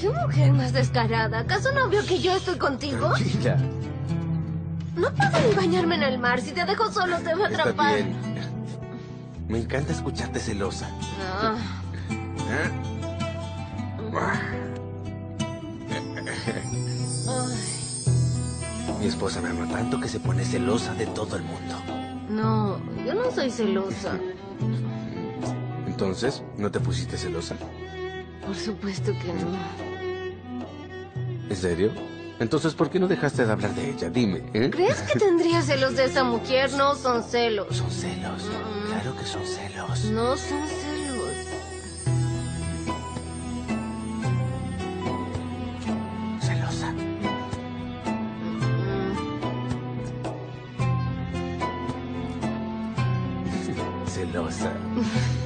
¿Qué mujer más descarada? ¿Acaso no vio que yo estoy contigo? Tranquila. No puedo ni bañarme en el mar. Si te dejo solo, te voy a atrapar. Está bien. Me encanta escucharte celosa. Ah. Mi esposa me ama tanto que se pone celosa de todo el mundo. No, yo no soy celosa. Entonces, ¿no te pusiste celosa? Por supuesto que no. ¿En serio? Entonces, ¿por qué no dejaste de hablar de ella? Dime, ¿eh? ¿Crees que tendría celos de esa mujer? No, son celos. Son celos. Claro que son celos. No son celos. Celosa. Celosa.